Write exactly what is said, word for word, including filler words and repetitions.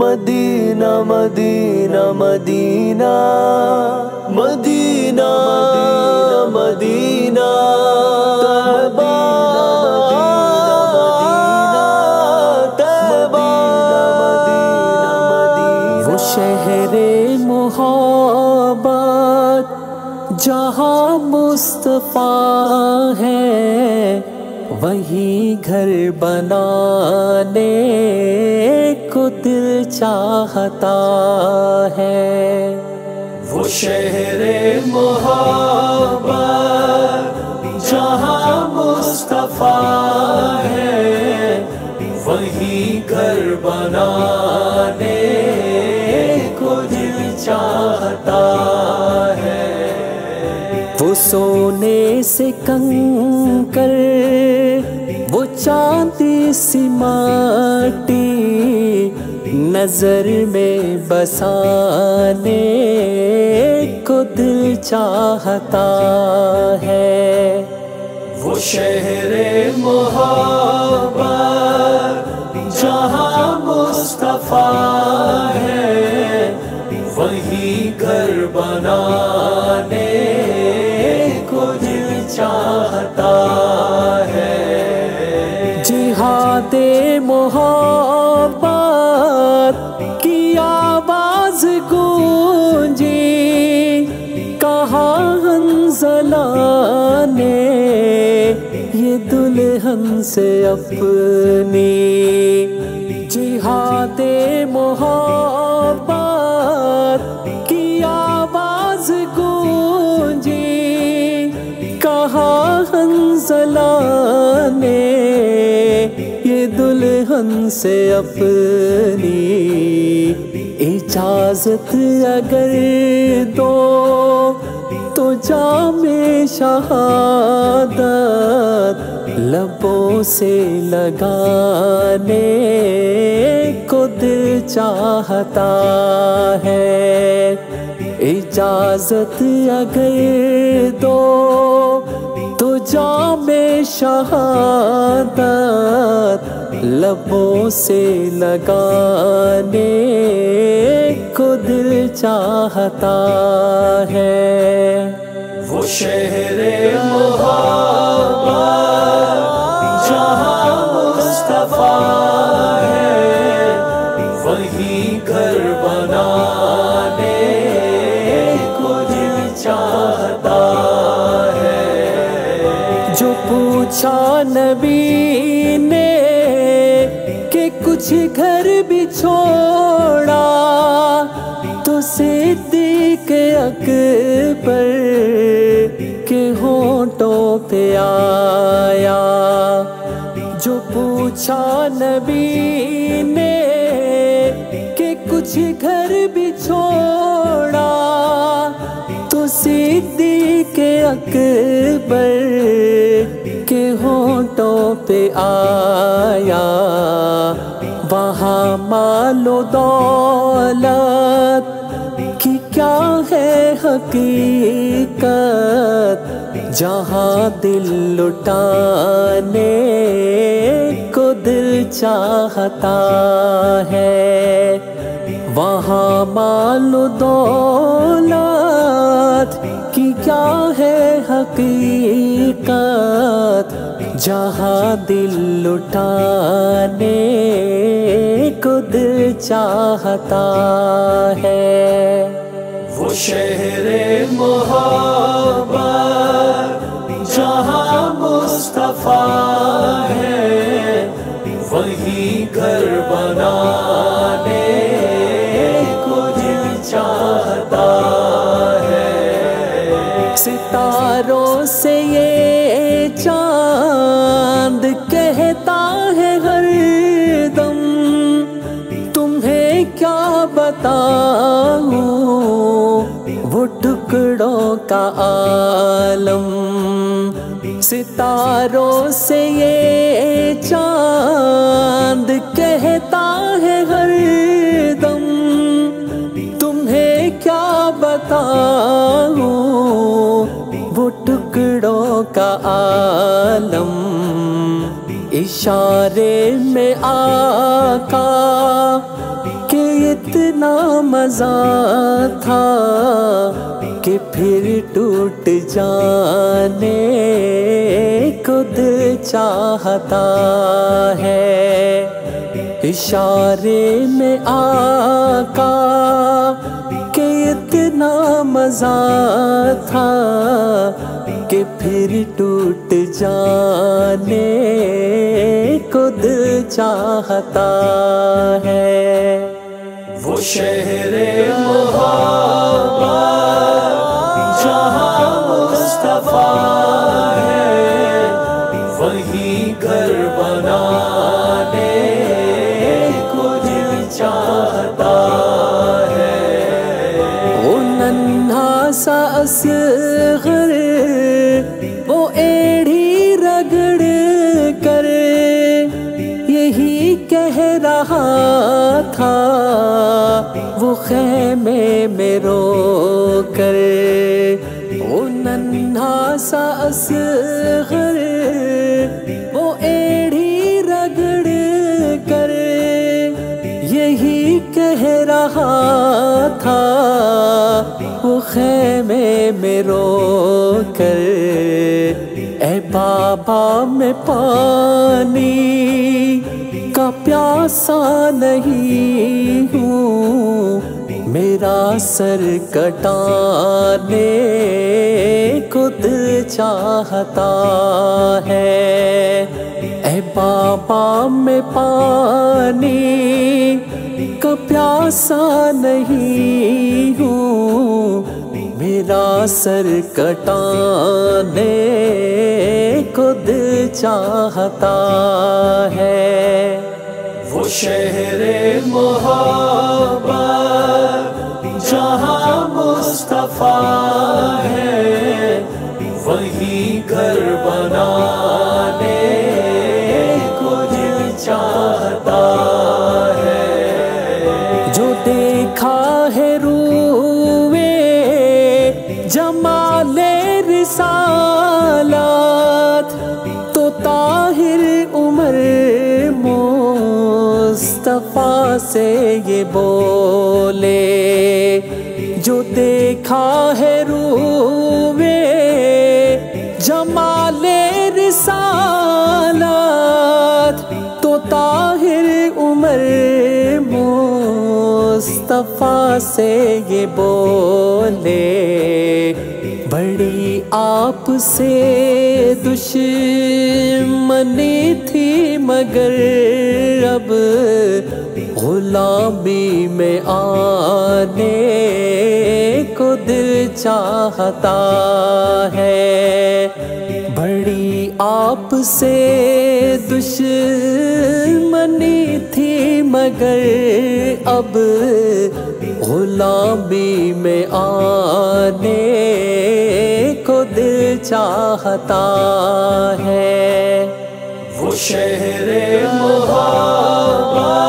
Medina Medina Medina Medina Medina तैयबा तैयबा वो शहरे मोहब्बत जहाँ मुस्तफ़ा है वही घर बनाने को दिल चाहता है। वो शहर ए मोहब्बत जहाँ मुस्तफ़ा है वही घर बनाने को दिल चाहता है। वो सोने से कंकर वो चांदी सी माटी नजर में बसाने को दिल चाहता है। वो शहर ए मोहब्बत जहाँ मुस्तफ़ा है वही घर बनाने चाहता है। जिहादे मोहब्बत की आवाज गूंजी कहाँ हंसला ने ये दुल्हन से अपनी। जिहादे मोहब्बत की आवाज गूंजी कहाँ हंसला ने ये दुल्हन से अपनी इजाजत अगर दो तो जामे शहादत लबों से लगाने को दिल चाहता है। इजाजत अगर दो तो जामे शहादत लबों से लगाने को दिल चाहता है। वो शहर ए मोहब्बत जहाँ मुस्तफ़ा है वही घर बनाने जो पूछा नबी ने कि कुछ घर भी छोड़ा तो सिद्दीक़ अकबर के होंठों पे आया। जो पूछा नबी ने कि कुछ घर भी छोड़ा तो सिद्दीक़ अकबर के होंठों पे आया। वहाँ मालो दौलत की क्या है हकीकत जहाँ दिल लुटाने को दिल चाहता है। वहाँ मालो दौलत की क्या है हकीकत जहाँ दिल लुटाने को दिल चाहता है। वो शहर ए मोहब्बत जहाँ मुस्तफ़ा है वही घर बनाने चाहता है। सितारों से ये चांद कहता है हर दम तुम्हें क्या बताऊं वो टुकड़ों का आलम। सितारों से ये चांद कहता है हर दम क्या बताऊं वो टुकड़ों का आलम। इशारे में आका के इतना मज़ा था कि फिर टूट जाने को दिल चाहता है। इशारे में आका के इतना मज़ा था कि फिर टूट जाने को दिल चाहता है। वो शहर ए मोहब्बत जहाँ मुस्तफा है, वही घर बनाने को दिल चाहता है। वो नन्हा सा असग़र वो एड़ी रगड़ कर यही कह रहा था, वो खेमे में रो कर। वो नन्हा सा असग़र वो एड़ी रगड़ कर यही कह रहा था, वो खेमे में रो कर। ए बाबा मैं पानी का प्यासा नहीं हूँ, मेरा सर कटाने को दिल चाहता है। ऐ बाबा मैं पानी का प्यासा नहीं हूँ, मेरा सर कटाने को दिल चाहता है। वो शहर ए मोहब्बत जहाँ मुस्तफा है, वही घर बनाने को दिल चाहता है। जो देखा है रूए जमाले रिसालत, तो ताहिर उमर मुस्तफा से ये बोले। जो देखा है रूबे जमाले रिसालत, तो ताहिर उमर मुस्तफा से ये बोले। बड़ी आपसे दुश्मनी थी मगर अब गुलामी में आने को दिल चाहता है। बड़ी आपसे दुश्मनी थी मगर अब गुलामी में आने को दिल चाहता है। वो शहर ए मोहब्बत